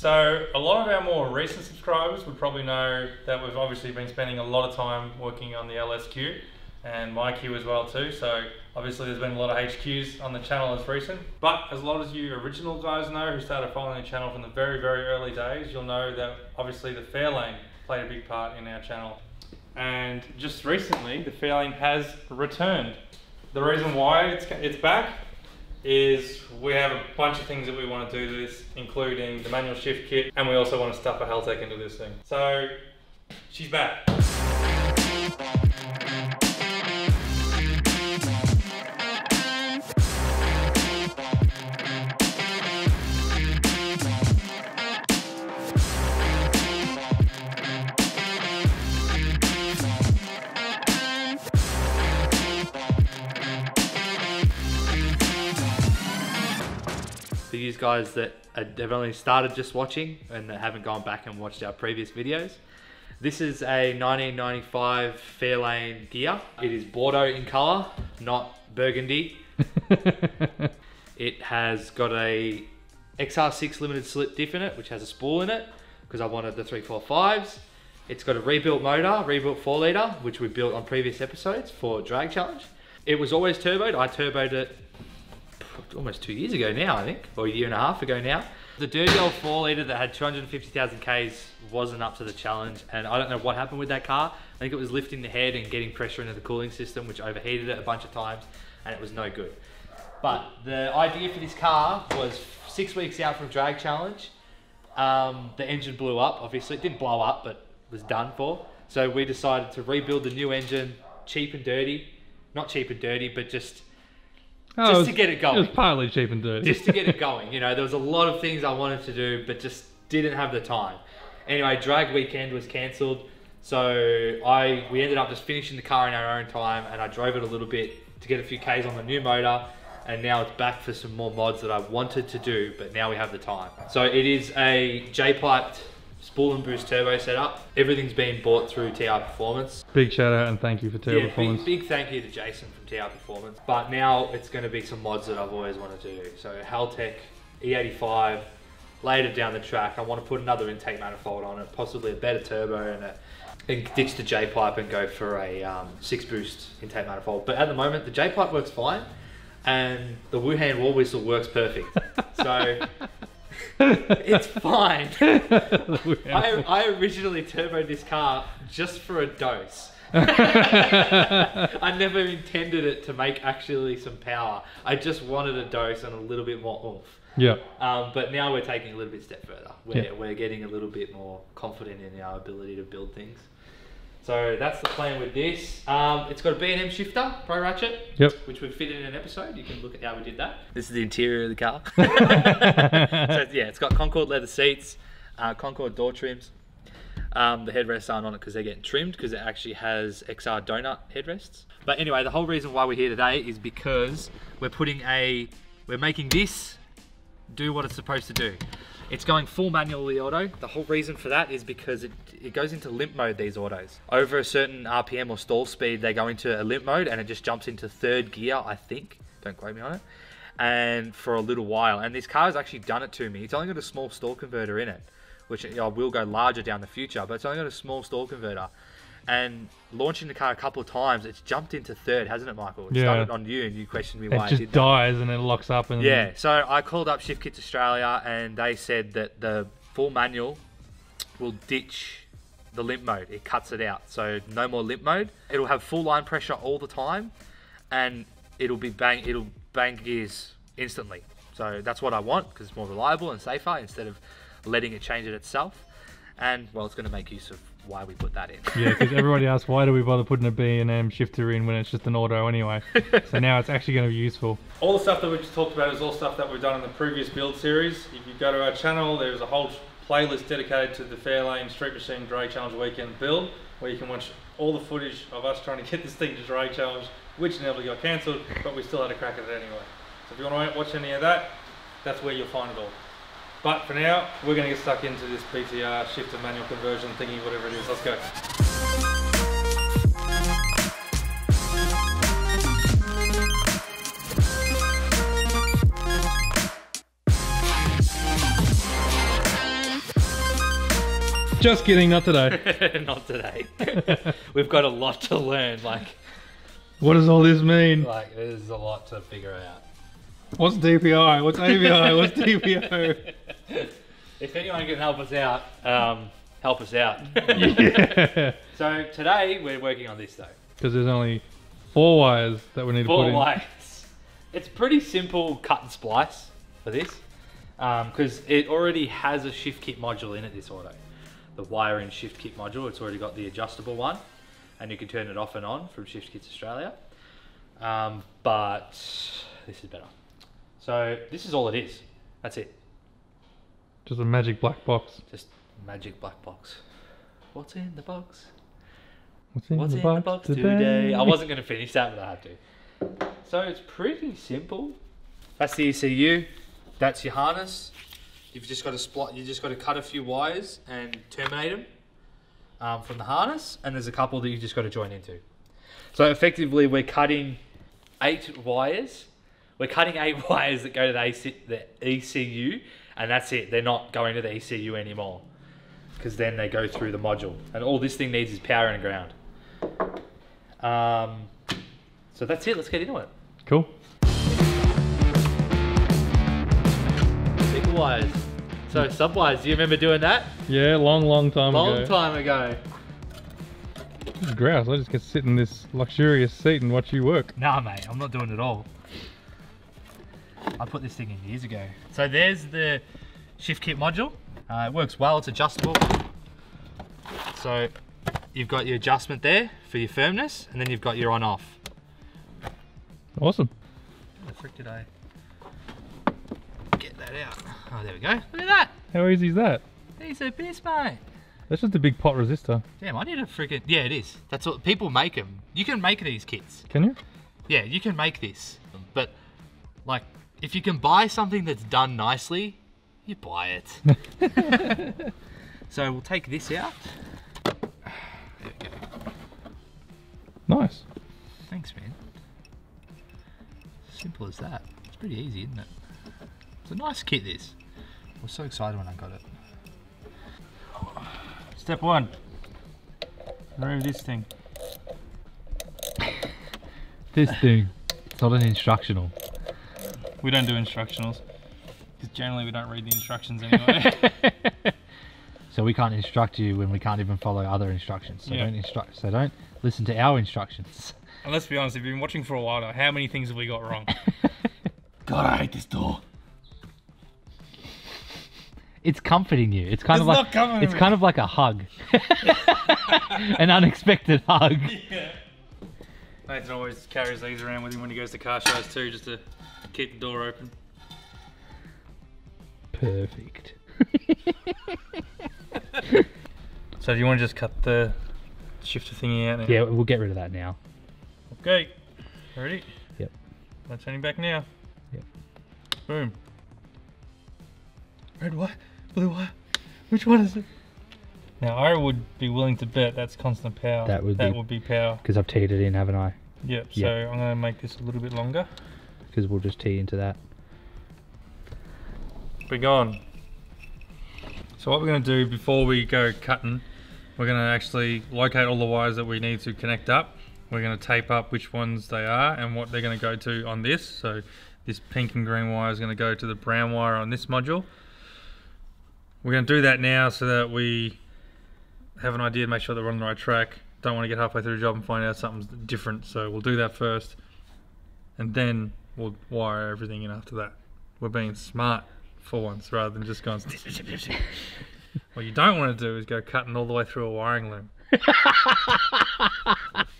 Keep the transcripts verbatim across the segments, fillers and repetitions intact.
So a lot of our more recent subscribers would probably know that we've obviously been spending a lot of time working on the L S Q and myQ as well too. So obviously there's been a lot of H Qs on the channel as recent. But as a lot of you original guys know who started following the channel from the very, very early days, you'll know that obviously the Fairlane played a big part in our channel. And just recently, the Fairlane has returned. The reason why it's, it's back is we have a bunch of things that we want to do to this, including the manual shift kit, and we also want to stuff a Haltech into this thing. So, she's back. For you guys that have only started just watching and that haven't gone back and watched our previous videos, this is a nineteen ninety-five Fairlane gear. It is Bordeaux in color, not burgundy. It has got a X R six limited slip diff in it, which has a spool in it because I wanted the three four fives. It's got a rebuilt motor, rebuilt four liter, which we built on previous episodes for Drag Challenge. It was always turboed. I turboed it almost two years ago now, I think, or a year and a half ago now. The dirty old four litre that had two hundred fifty thousand Ks wasn't up to the challenge, and I don't know what happened with that car. I think it was lifting the head and getting pressure into the cooling system, which overheated it a bunch of times, and it was no good. But the idea for this car was six weeks out from Drag Challenge. Um, the engine blew up, obviously. It didn't blow up, but was done for. So we decided to rebuild the new engine, cheap and dirty. Not cheap and dirty, but just Oh, just was, to get it going. It was partly cheap and dirty. Just to get it going. You know, there was a lot of things I wanted to do, but just didn't have the time. Anyway, drag weekend was cancelled. So I we ended up just finishing the car in our own time, and I drove it a little bit to get a few Ks on the new motor. And now it's back for some more mods that I wanted to do, but now we have the time. So it is a J-piped spool and boost turbo setup. Everything's been bought through T R Performance. Big shout out and thank you for T R yeah, Performance. Big, big thank you to Jason from T R Performance. But now it's going to be some mods that I've always wanted to do. So Haltech E eighty-five, later down the track, I want to put another intake manifold on it, possibly a better turbo and, a, and ditch the J-pipe and go for a um, six boost intake manifold. But at the moment, the J-pipe works fine and the Wuhan wall whistle works perfect. So it's fine. I, I originally turboed this car just for a dose. I never intended it to make actually some power. I just wanted a dose and a little bit more oomph. Yeah. Um, but now we're taking a little bit step further. We're, yeah. we're getting a little bit more confident in our ability to build things. So that's the plan with this. Um, it's got a B and M shifter, Pro Ratchet, yep. which we've fitted in an episode. You can look at how we did that. This is the interior of the car. So yeah, it's got Concord leather seats, uh, Concord door trims. Um, the headrests aren't on it because they're getting trimmed because it actually has X R donut headrests. But anyway, the whole reason why we're here today is because we're putting a, we're making this do what it's supposed to do. It's going full manually auto. The whole reason for that is because it, it goes into limp mode, these autos. Over a certain R P M or stall speed, they go into a limp mode and it just jumps into third gear, I think. Don't quote me on it. And for a little while. And this car has actually done it to me. It's only got a small stall converter in it, which I will go larger down the future, but it's only got a small stall converter. And launching the car a couple of times, it's jumped into third, hasn't it, Michael? It yeah. started on you and you questioned me why it, just it did dies that. And it locks up. And yeah, so I called up Shift Kits Australia and they said that the full manual will ditch the limp mode. It cuts it out, so no more limp mode. It'll have full line pressure all the time and it'll be bang, it'll bang gears instantly. So that's what I want because it's more reliable and safer instead of letting it change it itself. And well, it's going to make use of why we put that in. Yeah, because everybody asks, why do we bother putting a B and M shifter in when it's just an auto anyway? So now it's actually going to be useful. All the stuff that we just talked about is all stuff that we've done in the previous build series. If you go to our channel, there's a whole playlist dedicated to the Fairlane Street Machine Drag Challenge Weekend build, where you can watch all the footage of us trying to get this thing to Drag Challenge, which never got cancelled, but we still had a crack at it anyway. So if you want to watch any of that, that's where you'll find it all. But for now, we're going to get stuck into this B T R shift and manual conversion thingy, whatever it is. Let's go. Just kidding, not today. Not today. We've got a lot to learn. Like, what does all this mean? Like, there's a lot to figure out. What's D P I? What's A V I? What's D P O? If anyone can help us out, um, help us out. Yeah. So today we're working on this though. Because there's only four wires that we need four to put in. Four wires. It's pretty simple cut and splice for this. Because um, it already has a shift kit module in it, this auto. The wire in shift kit module, it's already got the adjustable one. And you can turn it off and on from Shift Kits Australia. Um, but this is better. So this is all it is. That's it. Just a magic black box. Just magic black box. What's in the box? What's in, What's the, in box the box today? today? I wasn't going to finish that, but I had to. So it's pretty simple. That's the E C U. That's your harness. You've just got to split. You just got to cut a few wires and terminate them um, from the harness. And there's a couple that you just got to join into. So effectively, we're cutting eight wires. We're cutting eight wires that go to the, A C, the E C U, and that's it. They're not going to the E C U anymore, because then they go through the module. And all this thing needs is power and ground. Um, so that's it. Let's get into it. Cool. Single wires. So sub wires. Do you remember doing that? Yeah, long, long time long ago. Long time ago. This is grouse. I just get to sit in this luxurious seat and watch you work. Nah, mate. I'm not doing it all. I put this thing in years ago. So there's the shift kit module. Uh, it works well, it's adjustable. So you've got your adjustment there for your firmness, and then you've got your on off. Awesome. How the frick did I get that out? Oh, there we go. Look at that. How easy is that? Piece of piss, mate. That's just a big pot resistor. Damn, I need a frickin', yeah, it is. That's what people make them. You can make these kits. Can you? Yeah, you can make this, but like, if you can buy something that's done nicely, you buy it. So we'll take this out. There we go. Nice. Thanks, man. Simple as that. It's pretty easy, isn't it? It's a nice kit, this. I was so excited when I got it. Step one. Remove this thing. This thing. It's not an instructional. We don't do instructionals, because generally we don't read the instructions anyway. So we can't instruct you when we can't even follow other instructions. So yeah. don't instruct. So don't listen to our instructions. And let's be honest, if you've been watching for a while now, how many things have we got wrong? God, I hate this door. It's comforting you. It's kind it's of like not it's kind of like a hug, an unexpected hug. Yeah. Nathan always carries these around with him when he goes to car shows too, just to keep the door open. Perfect. So do you want to just cut the shifter thingy out now? Yeah, we'll get rid of that now. Okay. Ready? Yep. No turning back now. Yep. Boom. Red wire? Blue wire? Which one is it? Now I would be willing to bet that's constant power. That would, that be, would be power. Because I've teed it in, haven't I? Yep, yep. So I'm going to make this a little bit longer. Because we'll just tee into that. Be gone. So what we're going to do before we go cutting, we're going to actually locate all the wires that we need to connect up. We're going to tape up which ones they are and what they're going to go to on this. So this pink and green wire is going to go to the brown wire on this module. We're going to do that now so that we have an idea to make sure that we're on the right track. Don't want to get halfway through the job and find out something's different, so we'll do that first. And then we'll wire everything in after that. We're being smart for once, rather than just going... What you don't want to do is go cutting all the way through a wiring loom.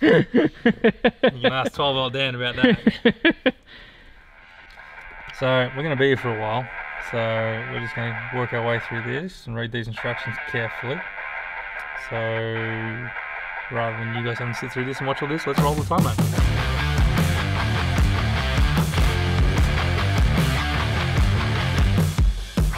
You can ask twelve-year-old Dan about that. So, we're going to be here for a while. So, we're just going to work our way through this and read these instructions carefully. So, rather than you guys having to sit through this and watch all this, let's roll the timer.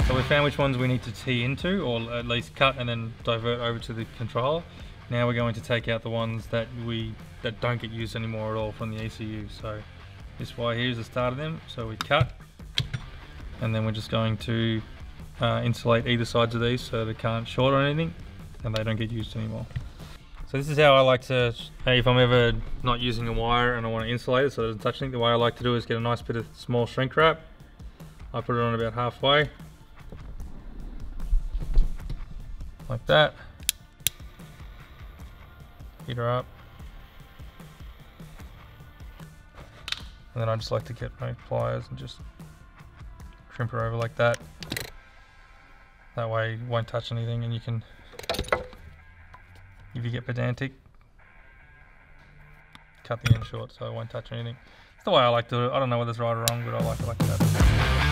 So we found which ones we need to tee into, or at least cut and then divert over to the controller. Now we're going to take out the ones that we that don't get used anymore at all from the E C U. So this wire here is the start of them, so we cut. And then we're just going to uh, insulate either sides of these so they can't short on anything. and they don't get used anymore. So this is how I like to, if I'm ever not using a wire and I want to insulate it so it doesn't touch anything, the way I like to do is get a nice bit of small shrink wrap. I put it on about halfway, like that. Heat her up. And then I just like to get my pliers and just crimp her over like that. That way it won't touch anything, and you can, if you get pedantic, cut the end short so it won't touch anything. It's the way I like to do it. I don't know whether it's right or wrong, but I like it like that.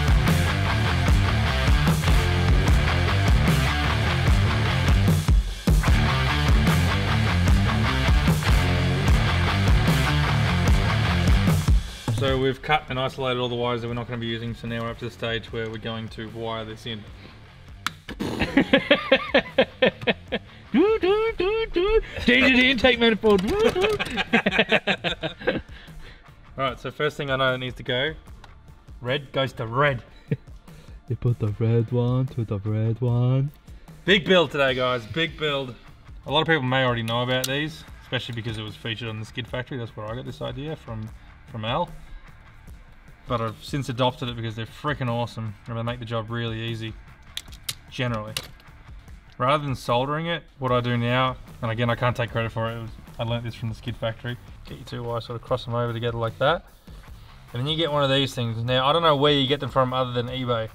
So we've cut and isolated all the wires that we're not going to be using, so now we're up to the stage where we're going to wire this in. do, do, do, do. Danger to intake manifold. Alright, so first thing I know that needs to go, red goes to red. You put the red one to the red one. Big build today, guys, big build. A lot of people may already know about these, especially because it was featured on the Skid Factory. That's where I got this idea from, from Al. But I've since adopted it because they're freaking awesome and they make the job really easy, generally. Rather than soldering it, what I do now, and again I can't take credit for it, it was, I learnt this from the Skid Factory. Get your two wires, sort of cross them over together like that. And then you get one of these things. Now I don't know where you get them from other than eBay.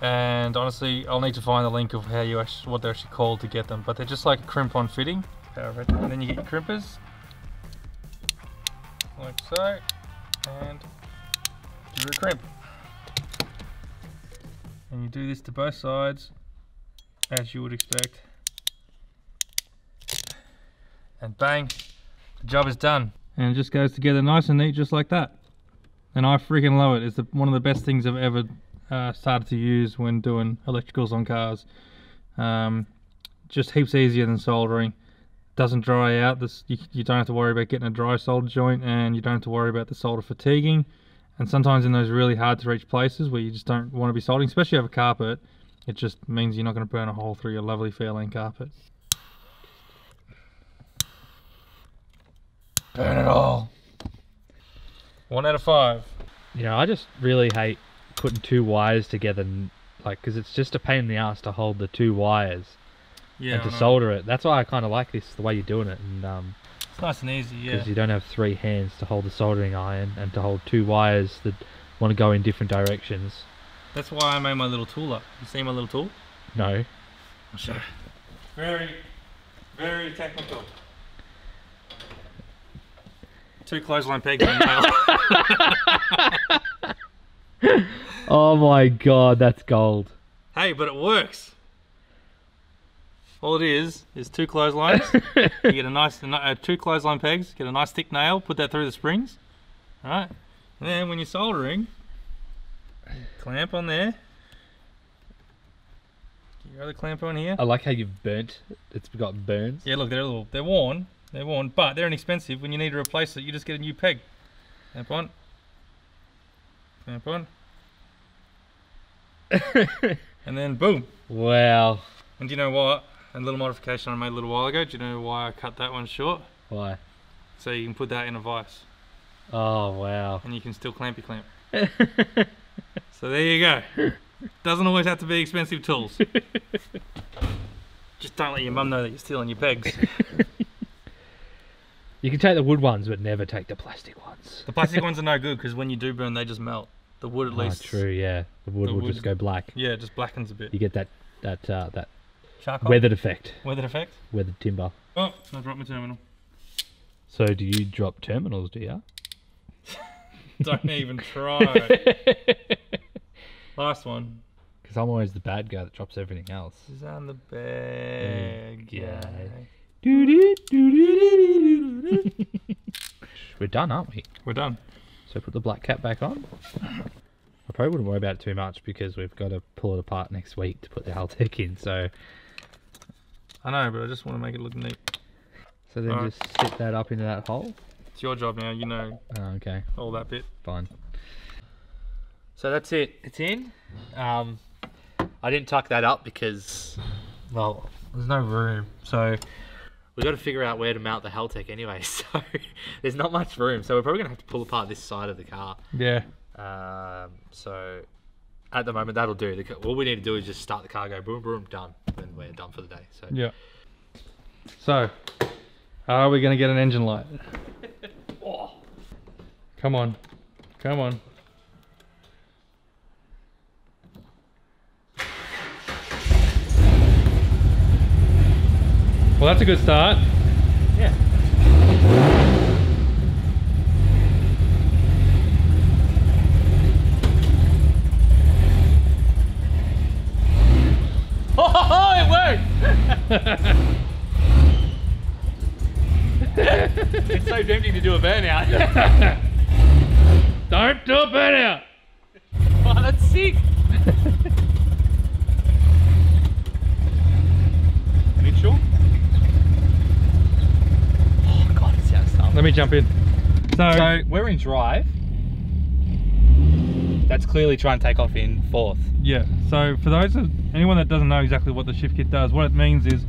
And honestly, I'll need to find the link of how you actually, what they're actually called to get them. But they're just like a crimp on fitting. And then you get your crimpers. Like so. And give it a crimp. And you do this to both sides, as you would expect. And bang, the job is done. And it just goes together nice and neat, just like that. And I freaking love it. It's the, one of the best things I've ever uh, started to use when doing electricals on cars. Um, just heaps easier than soldering. Doesn't dry out. This you, you don't have to worry about getting a dry solder joint, and you don't have to worry about the solder fatiguing. And sometimes in those really hard to reach places where you just don't want to be soldering, especially over carpet, it just means you're not going to burn a hole through your lovely Fairlane carpet. Burn it all. One out of five. You know, I just really hate putting two wires together, and, like, because it's just a pain in the ass to hold the two wires. Yeah, and to solder it. That's why I kind of like this, the way you're doing it. And um, it's nice and easy, yeah. Because you don't have three hands to hold the soldering iron and to hold two wires that want to go in different directions. That's why I made my little tool up. You see my little tool? No. I'll show you. Very, very technical. Two clothesline pegs in the nail. Oh my god, that's gold. Hey, but it works. All it is, is two clotheslines, you get a nice, uh, two clothesline pegs, get a nice thick nail, put that through the springs, alright, and then when you're soldering, you clamp on there, get your other clamp on here. I like how you've burnt, it's got burns. Yeah, look, they're, a little, they're worn, they're worn, but they're inexpensive. When you need to replace it, you just get a new peg. Clamp on, clamp on, and then boom. Wow. And do you know what? A little modification I made a little while ago. Do you know why I cut that one short? Why? So you can put that in a vise. Oh wow. And you can still clamp your clamp. So there you go. Doesn't always have to be expensive tools. Just don't let your mum know that you're stealing your pegs. You can take the wood ones, but never take the plastic ones. The plastic ones are no good because when you do burn, they just melt. The wood at oh, least. True, yeah. The wood the will wood, just go black. Yeah, it just blackens a bit. You get that that uh, that. Charcoal? Weathered effect. Weathered effect? Weathered timber. Oh, I dropped my terminal. So do you drop terminals, do you? Don't even try. Last one. Because I'm always the bad guy that drops everything else. He's on the bad yeah. guy. We're done, aren't we? We're done. So put the black cap back on. I probably wouldn't worry about it too much because we've got to pull it apart next week to put the Haltech in, so... I know, but I just want to make it look neat. So then right. Just sit that up into that hole? It's your job now, you know. Oh, okay. All that bit. Fine. So that's it. It's in. Um, I didn't tuck that up because, well, There's no room, so we've got to figure out where to mount the Haltech anyway, so there's not much room, so we're probably gonna have to pull apart this side of the car. Yeah. Um, so at the moment that'll do. The, all we need to do is just start the car, go boom boom, done, then we're done for the day. So yeah. So are we gonna get an engine light? Oh. Come on, come on. Well, that's a good start. Yeah. Oh, ho, ho, it worked! It's so tempting to do a burnout. Don't do a burnout! Oh, that's sick! Mitchell? Let me jump in. So, so we're in drive. That's clearly trying to take off in fourth. Yeah. So for those of anyone that doesn't know exactly what the shift kit does, what it means is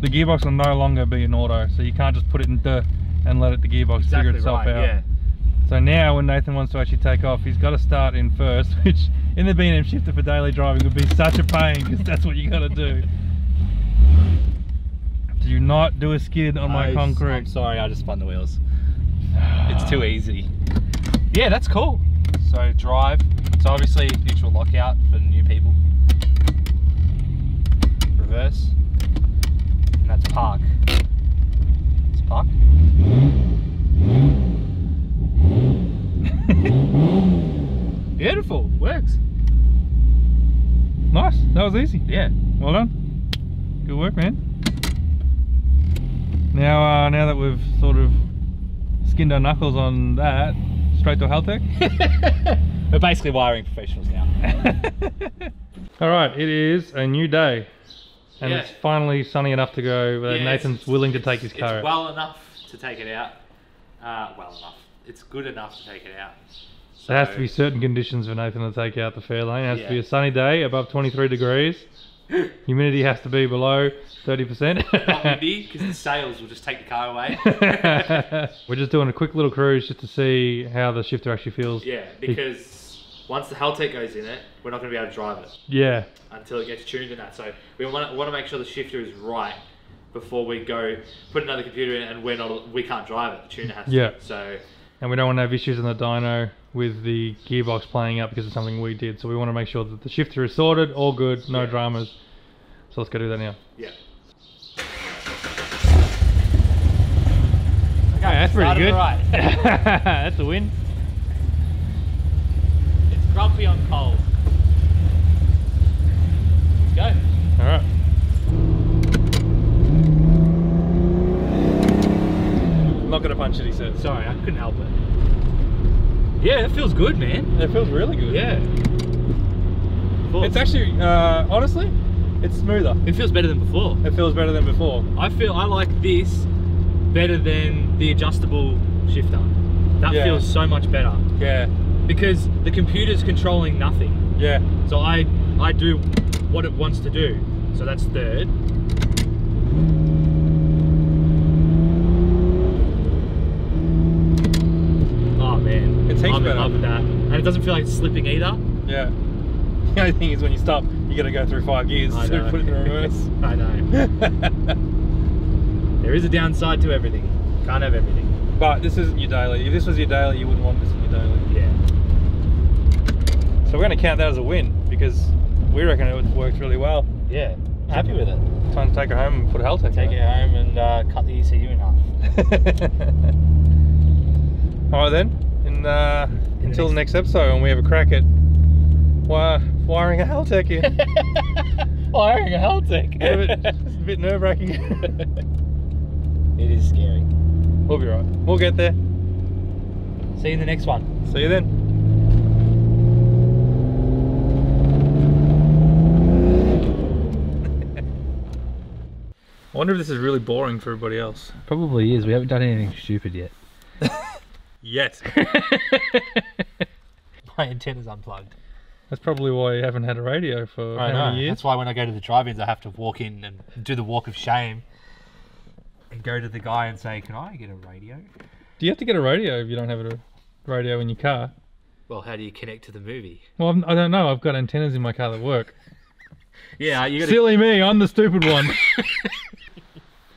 the gearbox will no longer be in auto. So you can't just put it in dirt and let it the gearbox exactly figure itself right, out. Yeah. So now when Nathan wants to actually take off, he's got to start in first, which in the B and M shifter for daily driving would be such a pain because that's what you got to do. Do not do a skid on my I, concrete. I'm sorry, I just spun the wheels. It's too easy. Yeah, that's cool. So drive. So obviously neutral lockout for new people. Reverse. And that's park. It's park. Beautiful. Works. Nice. That was easy. Yeah. Well done. Good work, man. Now, uh, now that we've sort of skinned our knuckles on that, straight to Haltech. We're basically wiring professionals now. All right, it is a new day, and yeah. It's finally sunny enough to go. Uh, yeah, Nathan's it's, willing to take his car. It's out. Well enough to take it out. Uh, well enough. It's good enough to take it out. So there has to be certain conditions for Nathan to take out the Fairlane. It has yeah. to be a sunny day, above twenty-three degrees. Humidity has to be below thirty percent. Not windy, because the sails will just take the car away. We're just doing a quick little cruise just to see how the shifter actually feels. Yeah, because once the Haltech goes in it, we're not going to be able to drive it. Yeah. Until it gets tuned and that. So we want to, want to make sure the shifter is right before we go put another computer in and we're not, we can't drive it. The tuner has to. Yeah. So. And we don't want to have issues in the dyno with the gearbox playing up because of something we did. So we want to make sure that the shifter is sorted, all good, no yeah. dramas. So let's go do that now. Yeah. Okay, yeah, that's pretty good. Right. That's a win. It's grumpy on cold. Let's go. All right. I'm not going to punch it, he said. Sorry, I couldn't help it. Yeah, it feels good, man. It feels really good. Yeah. It's actually, uh, honestly, it's smoother. It feels better than before. It feels better than before. I feel I like this better than the adjustable shifter. That yeah. feels so much better. Yeah. Because the computer's controlling nothing. Yeah. So I I do what it wants to do. So that's third. Oh man. It's heaps better. I'm in love with that. And it doesn't feel like it's slipping either. Yeah. The only thing is when you stop, you gotta go through five gears to so put it in reverse. I know. There is a downside to everything. Can't have everything. But this isn't your daily. If this was your daily, you wouldn't want this in your daily. Yeah. So we're gonna count that as a win because we reckon it worked really well. Yeah. Happy with it. Time to take it home and put a Haltech. Take it home and uh, cut the E C U in half. All right then. And uh, in until the next, the next episode, when we have a crack at. Why, wiring a Haltech in. Wiring a Haltech. It's a bit nerve wracking. It is scary. We'll be right. We'll get there. See you in the next one. See you then. I wonder if this is really boring for everybody else. It probably is. We haven't done anything stupid yet. Yet. My antenna's unplugged. That's probably why you haven't had a radio for I how know. many years. That's why when I go to the drive-ins, I have to walk in and do the walk of shame and go to the guy and say, can I get a radio? Do you have to get a radio if you don't have a radio in your car? Well, how do you connect to the movie? Well, I'm, I don't know. I've got antennas in my car that work. Yeah, you gotta... Silly me, I'm the stupid one.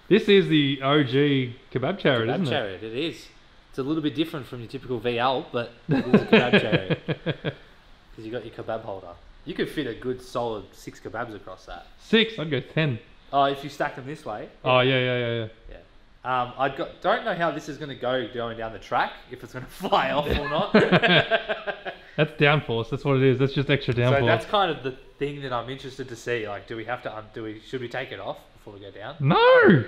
This is the O G kebab chariot, kebab isn't it? Kebab chariot, it is. It's a little bit different from your typical V L, but it is a kebab chariot. Because you got your kebab holder. You could fit a good solid six kebabs across that. Six? I'd go ten. Oh, if you stacked them this way. Oh, yeah, yeah, yeah, yeah. yeah. Um, I don't know how this is going to go going down the track, if it's going to fly off or not. That's downforce, that's what it is. That's just extra downforce. So that's kind of the thing that I'm interested to see. Like, do we have to undo it? Should we take it off before we go down? No!